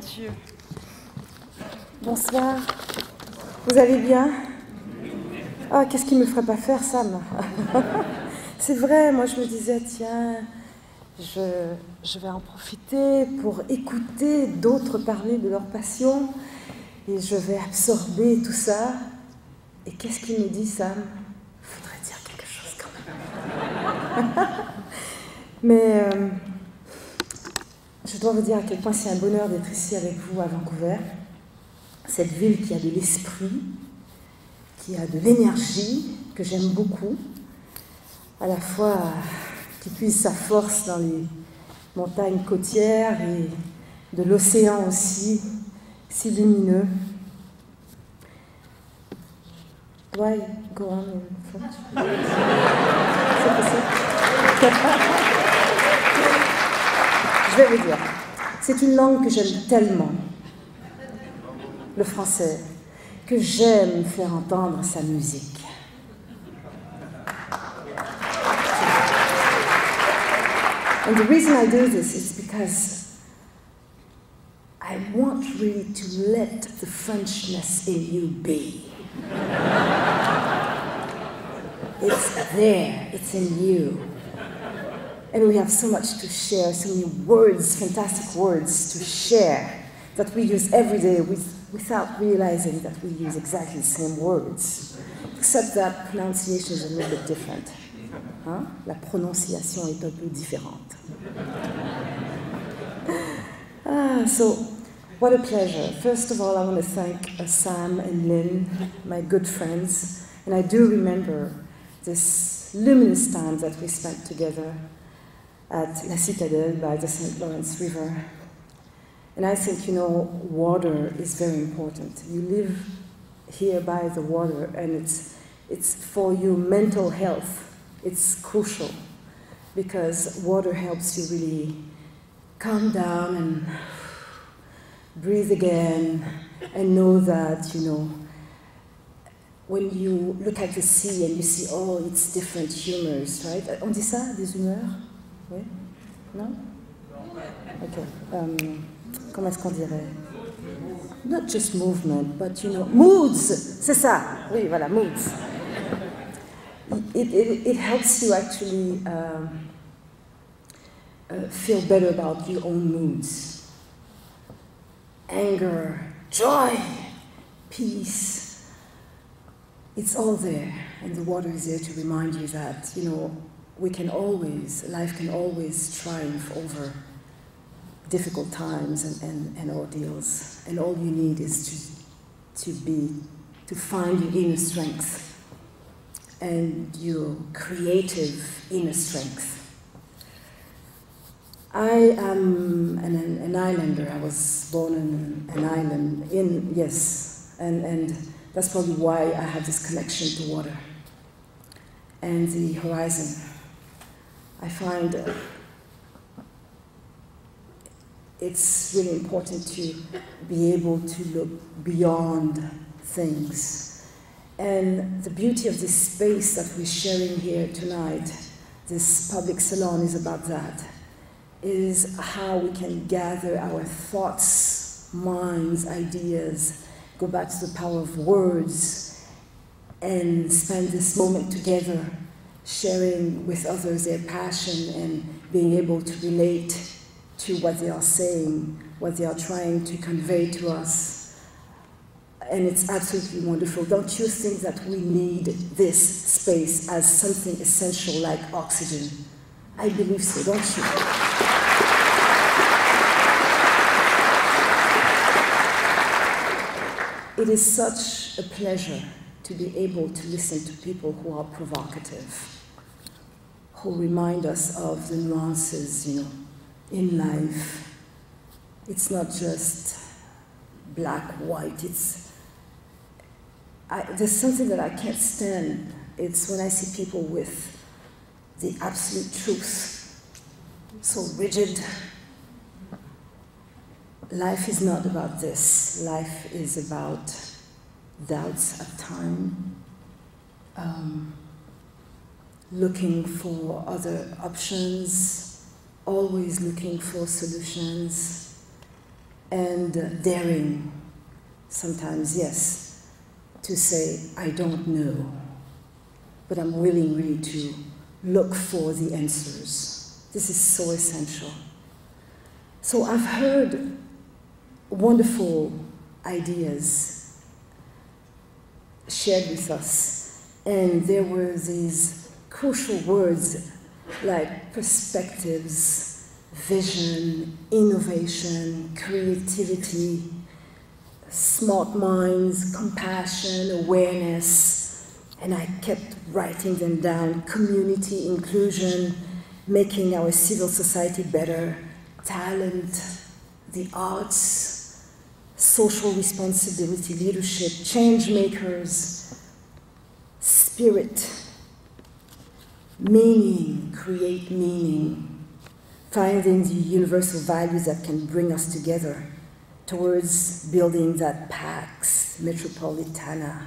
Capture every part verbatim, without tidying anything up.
Dieu. Bonsoir. Vous allez bien? Ah, qu'est-ce qu'il ne me ferait pas faire, Sam? C'est vrai, moi je me disais, tiens, je, je vais en profiter pour écouter d'autres parler de leur passion et je vais absorber tout ça. Et qu'est-ce qu'il nous dit, Sam? Il faudrait dire quelque chose quand même. Mais euh, je dois vous dire à quel point c'est un bonheur d'être ici avec vous à Vancouver. Cette ville qui a de l'esprit, qui a de l'énergie, que j'aime beaucoup. À la fois qui puise sa force dans les montagnes côtières et de l'océan aussi, si lumineux. Why go on in French? C'est possible. Je vais vous dire, c'est une langue que j'aime tellement, le français, que j'aime faire entendre sa musique. And the reason I do this is because I want really to let the Frenchness in you be. It's there, it's in you. And we have so much to share, so many words, fantastic words to share that we use every day with, without realizing that we use exactly the same words. Except that pronunciation is a little bit different. Hein? La prononciation est un peu différente. Ah, so, what a pleasure. First of all, I want to thank uh, Sam and Lynn, my good friends. And I do remember this luminous time that we spent together at La Citadelle by the Saint Lawrence River. And I think, you know, water is very important. You live here by the water, and it's, it's for your mental health. It's crucial because water helps you really calm down and breathe again and know that, you know, when you look at the sea and you see, oh, it's different humors, right? On dit ça, des humeurs? Oui? Non? Okay. Um, comment est-ce qu'on dirait? Not just movement, but, you know, moods! C'est ça! Oui, voilà, moods. It, it, it helps you actually um, uh, feel better about your own moods. Anger, joy, peace, it's all there. And the water is there to remind you that, you know, we can always, life can always triumph over difficult times and, and, and ordeals. And all you need is to, to be, to find your inner strength. And your creative inner strength. I am an, an islander. I was born in an island, in, yes, and, and that's probably why I have this connection to water and the horizon. I find uh, it's really important to be able to look beyond things. And the beauty of this space that we're sharing here tonight, this public salon is about that, is how we can gather our thoughts, minds, ideas, go back to the power of words, and spend this moment together, sharing with others their passion and being able to relate to what they are saying, what they are trying to convey to us. And it's absolutely wonderful. Don't you think that we need this space as something essential like oxygen? I believe so, don't you? It is such a pleasure to be able to listen to people who are provocative, who remind us of the nuances, you know, in life. It's not just black, white, it's I, there's something that I can't stand. It's when I see people with the absolute truth, so rigid. Life is not about this. Life is about doubts at time, um, looking for other options, always looking for solutions, and uh, daring, sometimes, yes, to say, I don't know, but I'm willing really to look for the answers. This is so essential. So I've heard wonderful ideas shared with us, and there were these crucial words like perspectives, vision, innovation, creativity, smart minds, compassion, awareness, and I kept writing them down, community, inclusion, making our civil society better, talent, the arts, social responsibility, leadership, change makers, spirit, meaning, create meaning, finding the universal values that can bring us together towards building that Pax Metropolitana.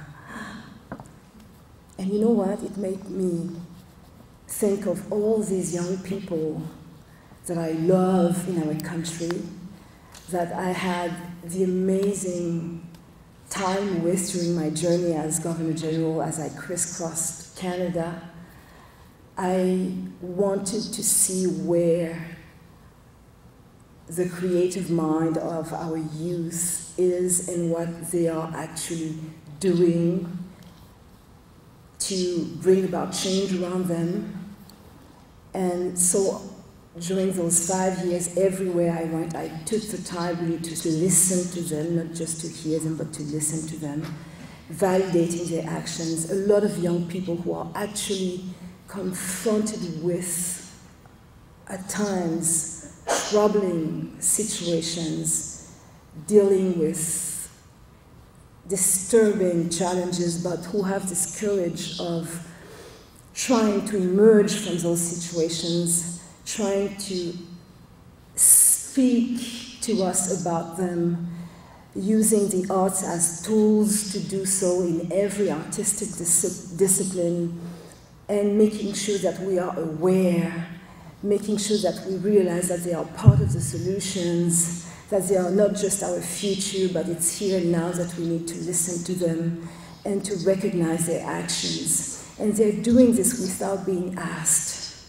And you know what? It made me think of all these young people that I love in our country, that I had the amazing time with during my journey as Governor General, as I crisscrossed Canada. I wanted to see where the creative mind of our youth is and what they are actually doing to bring about change around them. And so during those five years, everywhere I went, I took the time really to, to listen to them, not just to hear them, but to listen to them, validating their actions. A lot of young people who are actually confronted with, at times, troubling situations, dealing with disturbing challenges, but who have this courage of trying to emerge from those situations, trying to speak to us about them, using the arts as tools to do so in every artistic dis discipline, and making sure that we are aware, making sure that we realize that they are part of the solutions, that they are not just our future, but it's here and now that we need to listen to them and to recognize their actions. And they're doing this without being asked.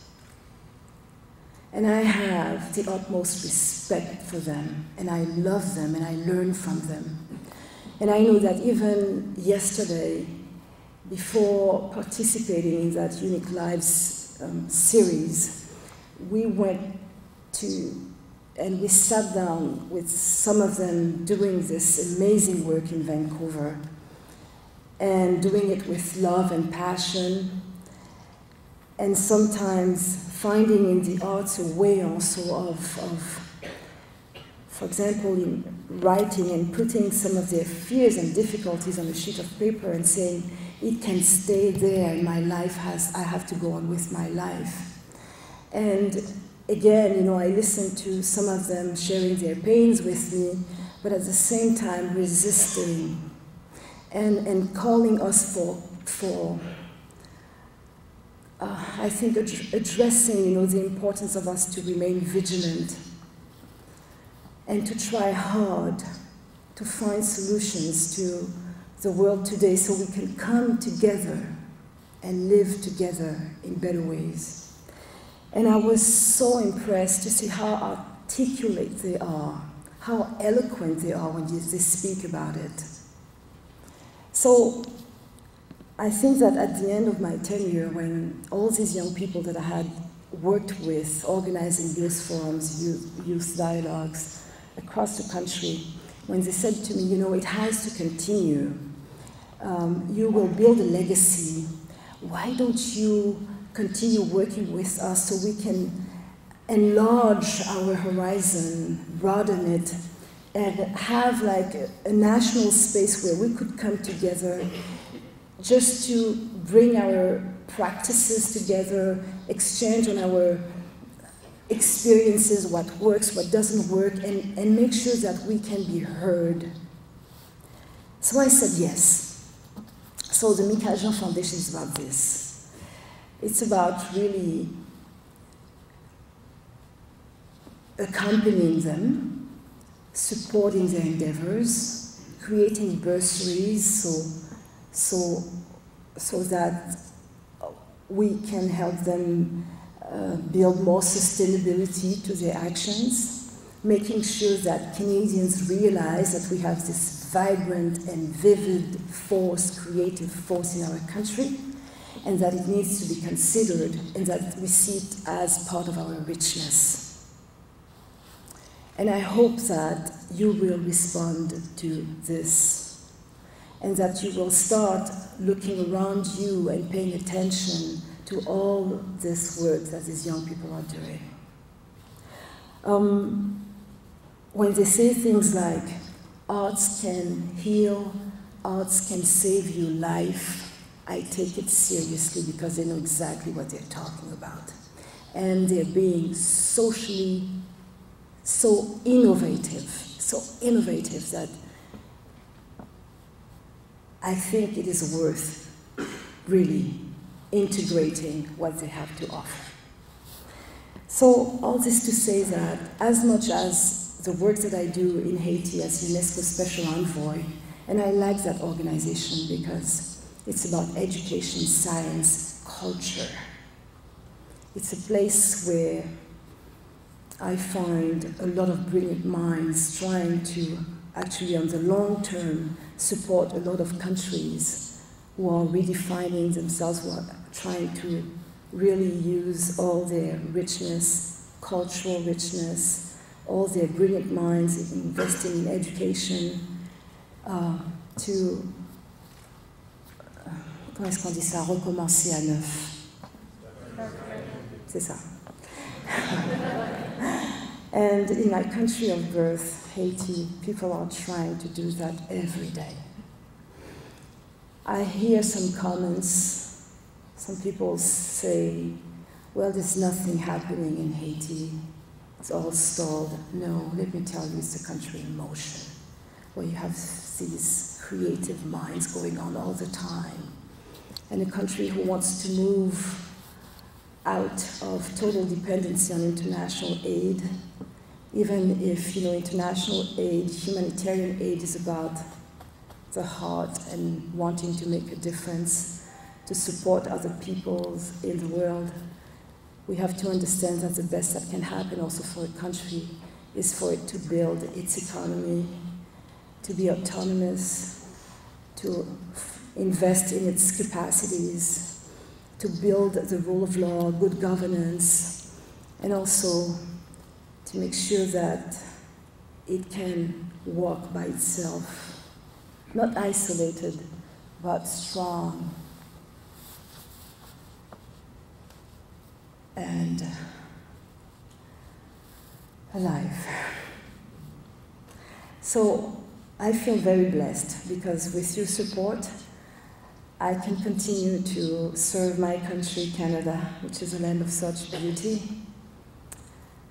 And I have the utmost respect for them, and I love them, and I learn from them. And I know that even yesterday, before participating in that Unique Lives um, series, we went to and we sat down with some of them doing this amazing work in Vancouver and doing it with love and passion, and sometimes finding in the arts a way also of, of for example, in writing and putting some of their fears and difficulties on a sheet of paper and saying, it can stay there, and my life has, I have to go on with my life. And again, you know, I listened to some of them sharing their pains with me, but at the same time resisting and, and calling us for, for uh, I think, ad addressing, you know, the importance of us to remain vigilant and to try hard to find solutions to the world today so we can come together and live together in better ways. And I was so impressed to see how articulate they are, how eloquent they are when they speak about it. So I think that at the end of my tenure, when all these young people that I had worked with, organizing youth forums, youth, youth dialogues across the country, when they said to me, you know, it has to continue. Um, you will build a legacy. Why don't you continue working with us so we can enlarge our horizon, broaden it, and have like a, a national space where we could come together just to bring our practices together, exchange on our experiences, what works, what doesn't work, and, and make sure that we can be heard. So I said yes. So the Michaëlle Jean Foundation is about this. It's about really accompanying them, supporting their endeavors, creating bursaries so, so, so that we can help them uh, build more sustainability to their actions, making sure that Canadians realize that we have this vibrant and vivid force, creative force in our country, and that it needs to be considered, and that we see it as part of our richness. And I hope that you will respond to this, and that you will start looking around you and paying attention to all this work that these young people are doing. Um, when they say things like, arts can heal, arts can save you life, I take it seriously because they know exactly what they're talking about. And they're being socially so innovative, so innovative that I think it is worth really integrating what they have to offer. So all this to say that as much as the work that I do in Haiti as UNESCO Special Envoy, and I like that organization because it's about education, science, culture. It's a place where I find a lot of brilliant minds trying to actually, on the long term, support a lot of countries who are redefining themselves, who are trying to really use all their richness, cultural richness, all their brilliant minds investing in education uh, to Comment est-ce qu'on dit ça? Recommencer à neuf. C'est ça. And in my country of birth, Haiti, people are trying to do that every day. I hear some comments. Some people say, well, there's nothing happening in Haiti. It's all stalled. No, let me tell you, it's a country in motion, where you have these creative minds going on all the time. And a country who wants to move out of total dependency on international aid, even if, you know, international aid, humanitarian aid is about the heart and wanting to make a difference, to support other peoples in the world. We have to understand that the best that can happen also for a country is for it to build its economy, to be autonomous, to invest in its capacities, to build the rule of law, good governance, and also to make sure that it can walk by itself, not isolated, but strong and alive. So I feel very blessed because with your support, I can continue to serve my country, Canada, which is a land of such beauty.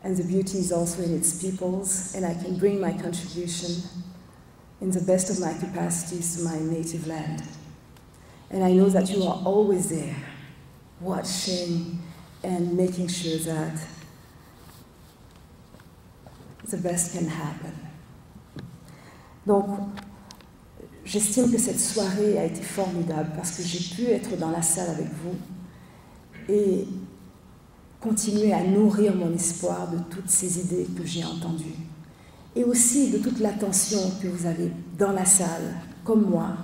And the beauty is also in its peoples, and I can bring my contribution in the best of my capacities to my native land. And I know that you are always there, watching and making sure that the best can happen. Donc, j'estime que cette soirée a été formidable parce que j'ai pu être dans la salle avec vous et continuer à nourrir mon espoir de toutes ces idées que j'ai entendues et aussi de toute l'attention que vous avez dans la salle, comme moi,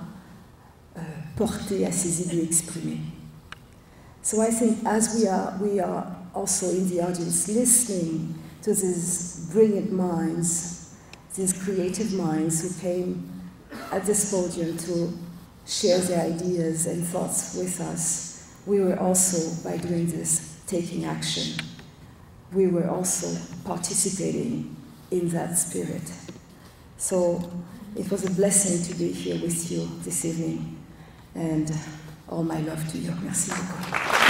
euh, portée à ces idées exprimées. So I think as we are, we are also in the audience listening to these brilliant minds, these creative minds who came at this podium to share their ideas and thoughts with us, we were also, by doing this, taking action. We were also participating in that spirit. So it was a blessing to be here with you this evening, and all my love to you. Merci beaucoup.